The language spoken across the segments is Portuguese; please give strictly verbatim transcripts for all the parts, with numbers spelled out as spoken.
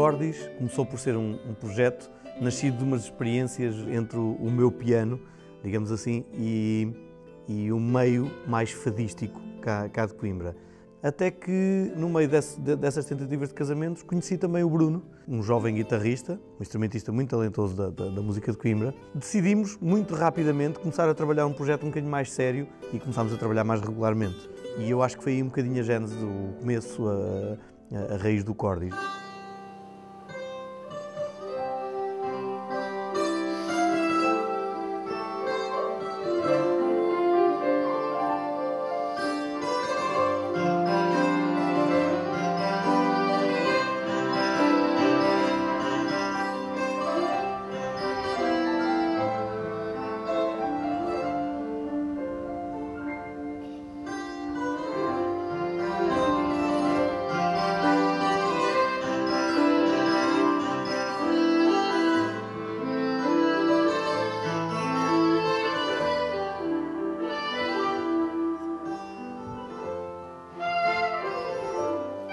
Cordis começou por ser um, um projeto nascido de umas experiências entre o, o meu piano, digamos assim, e, e o meio mais fadístico cá, cá de Coimbra. Até que, no meio desse, dessas tentativas de casamentos, conheci também o Bruno, um jovem guitarrista, um instrumentista muito talentoso da, da, da música de Coimbra. Decidimos, muito rapidamente, começar a trabalhar um projeto um bocadinho mais sério e começámos a trabalhar mais regularmente. E eu acho que foi aí um bocadinho a gênese do começo, a, a, a raiz do Cordis.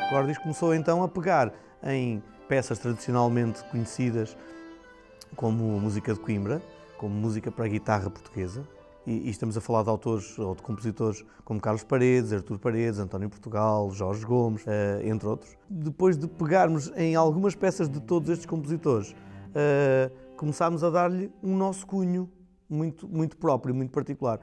Cordis começou então a pegar em peças tradicionalmente conhecidas como música de Coimbra, como música para a guitarra portuguesa, e, e estamos a falar de autores ou de compositores como Carlos Paredes, Artur Paredes, António Portugal, Jorge Gomes, uh, entre outros. Depois de pegarmos em algumas peças de todos estes compositores, uh, começámos a dar-lhe um nosso cunho muito, muito próprio, muito particular.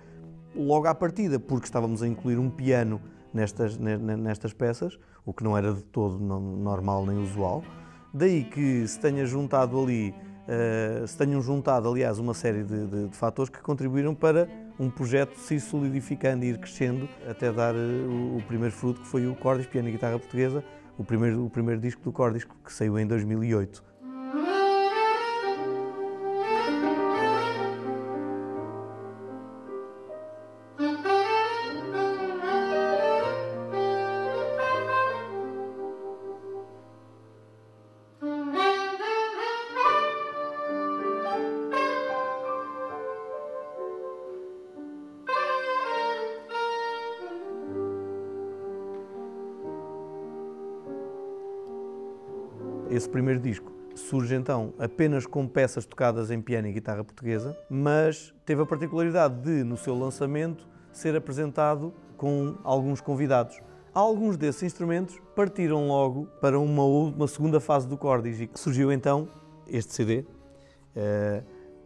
Logo à partida, porque estávamos a incluir um piano Nestas, nestas peças, o que não era de todo normal nem usual. Daí que se tenha juntado ali, uh, se tenham juntado, aliás, uma série de, de, de fatores que contribuíram para um projeto se solidificando e ir crescendo até dar uh, o primeiro fruto, que foi o Cordis Piano e Guitarra Portuguesa, o primeiro, o primeiro disco do Cordis, que saiu em dois mil e oito. Esse primeiro disco surge então apenas com peças tocadas em piano e guitarra portuguesa, mas teve a particularidade de, no seu lançamento, ser apresentado com alguns convidados. Alguns desses instrumentos partiram logo para uma, uma segunda fase do Cordis e surgiu então este C D,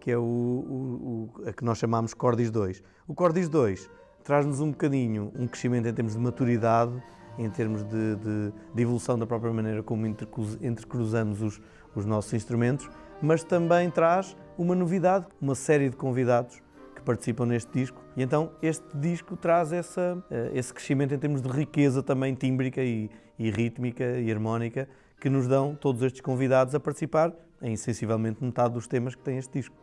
que é o, o, o a que nós chamamos Cordis dois. O Cordis dois traz-nos um bocadinho um crescimento em termos de maturidade, em termos de, de, de evolução da própria maneira como intercruz, intercruzamos os, os nossos instrumentos, mas também traz uma novidade, uma série de convidados que participam neste disco. E então este disco traz essa, esse crescimento em termos de riqueza também tímbrica e, e rítmica e harmónica que nos dão todos estes convidados a participar em sensivelmente metade dos temas que tem este disco.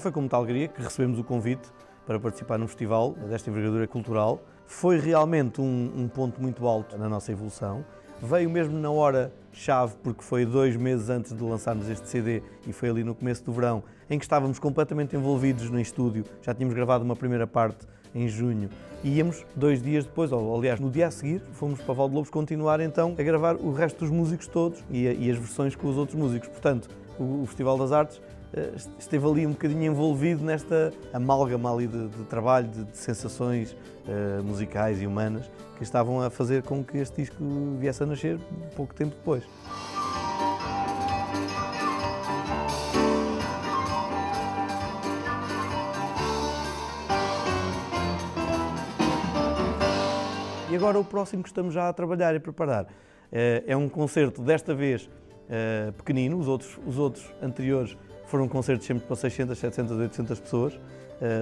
Foi com muita alegria que recebemos o convite para participar num festival desta envergadura cultural. Foi realmente um, um ponto muito alto na nossa evolução. Veio mesmo na hora-chave, porque foi dois meses antes de lançarmos este C D e foi ali no começo do verão, em que estávamos completamente envolvidos no estúdio. Já tínhamos gravado uma primeira parte em junho e íamos dois dias depois, ou aliás, no dia a seguir, fomos para Valde-Lobos continuar então a gravar o resto dos músicos todos e, e as versões com os outros músicos. Portanto, o, o Festival das Artes esteve ali um bocadinho envolvido nesta amálgama ali de, de trabalho, de, de sensações uh, musicais e humanas que estavam a fazer com que este disco viesse a nascer pouco tempo depois. E agora o próximo que estamos já a trabalhar e a preparar uh, é um concerto, desta vez uh, pequenino. Os outros, os outros anteriores foram concertos sempre para seiscentas, setecentas, oitocentas pessoas,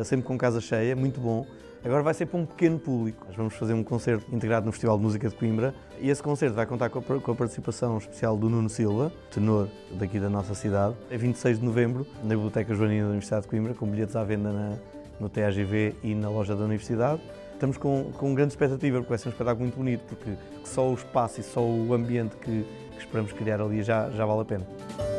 sempre com casa cheia, muito bom. Agora vai ser para um pequeno público. Nós vamos fazer um concerto integrado no Festival de Música de Coimbra e esse concerto vai contar com a, com a participação especial do Nuno Silva, tenor daqui da nossa cidade, a vinte e seis de novembro, na Biblioteca Joanina da Universidade de Coimbra, com bilhetes à venda na, no T A G V e na loja da Universidade. Estamos com, com grande expectativa, porque vai ser um espetáculo muito bonito, porque só o espaço e só o ambiente que, que esperamos criar ali já, já vale a pena.